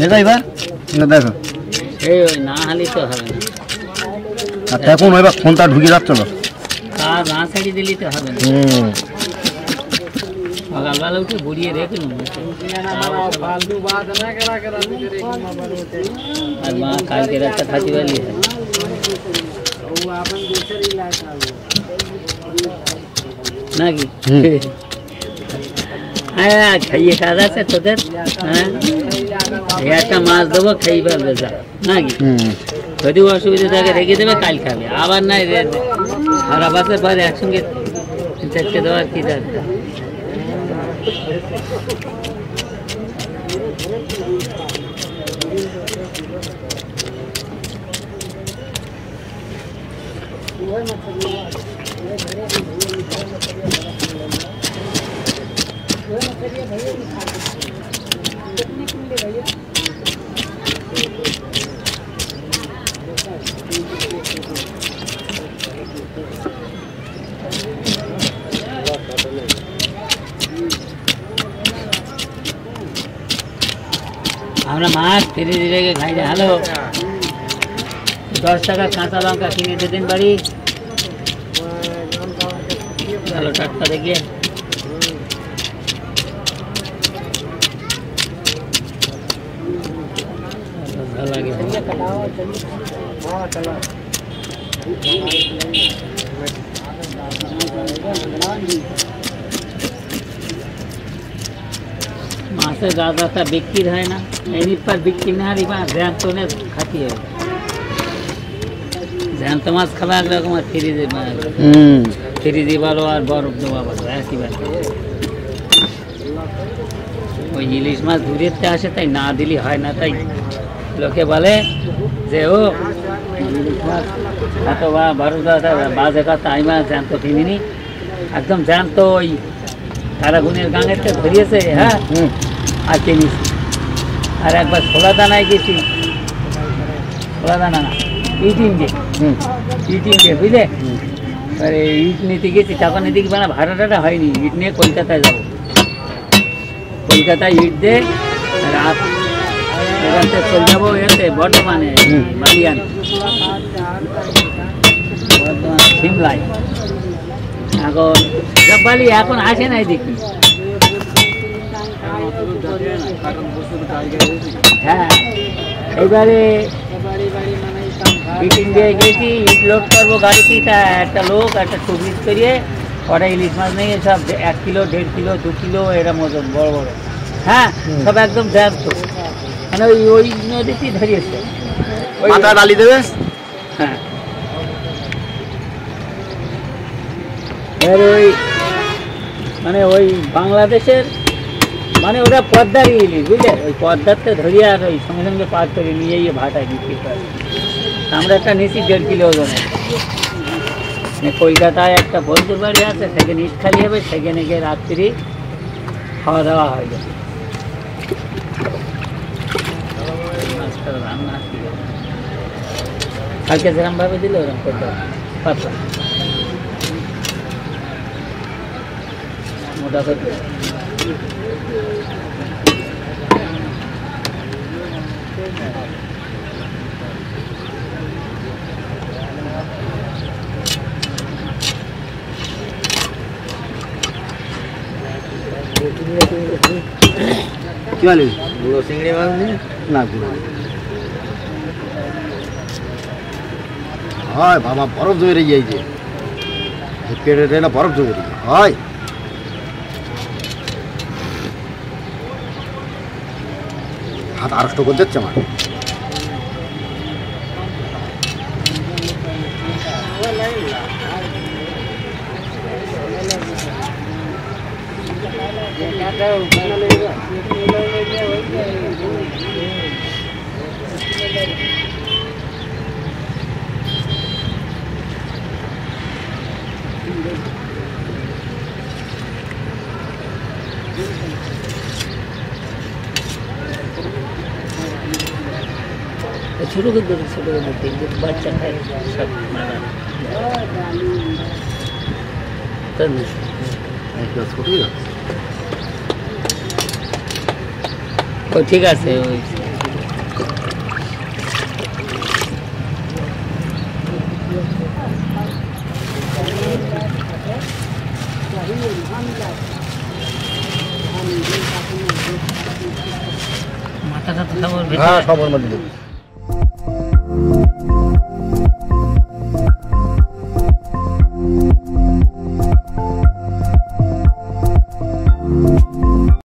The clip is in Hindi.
देखो इबार ना देखो ए ना हाली तो हवे ना ताको मइबा फोनटा ढुकी राखतो ना हां ना साड़ी दिली तो हवे हम अगल वाला उठे बुढ़िए रे के बालू बात ना करा करा करे और मां काल के रात खाती वाली है वो अपन दूसरी इलाज ना की आया खाइए सादा से तोदर हां या ता मास देबो खाइबा बेजा ना की যদি অসুবিধা থাকে রেখে দেবে কাল খাবে আবার না সারা বছর পরে একসঙ্গে চারটে দেওয়ার কি দরকার ওই মকরিয়া ভাইয়া कितने किले भैया हमारा मास फिर धीरे के खाई हेलो 10 টাকা কাঁচা লঙ্কা কিনে দে দিন বাড়ি हेलो টাটকা देखिए मासे दादा सा बिक्री है ना मेरी पर बिक्री ना रिवा ध्यान तो ने खाती है ध्यान तो मास खवा रखो मत फ्री दे मार फ्री दे वालों और बर्फ दो वापस ऐसी बात वो इंग्लिश मास दूरी से आसे ताई ना दिली है ना ताई लोके वाले जे हो तो वहाँ भरोसा था बाजे का टाइम है जान तो थी नहीं एकदम जान तो तारा गुनेर गांगे तो भरिये से हाँ आके नहीं अरे एक बार खोला था ना किसी खोला था ना ईटिंग के बुझे अरे ईट नीति किसी चाकन नीति की बना भारत रटा है नहीं ईट ने कोलकाता जाओ कोलकाता ईट दे रात रात चल जाओ ये तो बहुत माने बढ़िया शिमला आगो जब वाली आकोन आशे नहीं देखी हाँ एक बारे मीटिंग दे गई थी एक लोग पर वो गाड़ी की था एक लोग एक टूरिस्ट करिए और इलिश मास नहीं है सब 1 किलो 1.5 किलो 2 किलो ऐसा मौसम बड़ बड़े हाँ सब एकदम ध्यान तो है ना यो इन्होंने देखी धरिये से माता डाली देवे हाँ माने वही बांग्लादेशर माने उधर पौधा ही ली बुझे वही पौधा तो धरिया रही समझने में पास कर लिए ये भाटा की हमारा एक निश्चित 1.5 किलो होने ने कोलकाता एक बहुत दूर बार यहाँ से सेकेंड ईट खाली है भाई सेकेंड के रात्रि खावा दावा हो जाए हल्के से हम भाभी दिल हो रहा पौधा पता मोटा कर क्या ले गुड़ सिंगड़ी वाले ना गुड़ हाय बाबा बर्फ जोई रही है जी पेड़ रे ना बर्फ जोई रही है हाय हाथ आरक्त को देख चमा शुरू कर दो शुरू कर देते हैं बच्चा है सब माना तब नहीं एक बार छोटी है तो ठीक আছে মাথাটা তো খবর ভিতরে।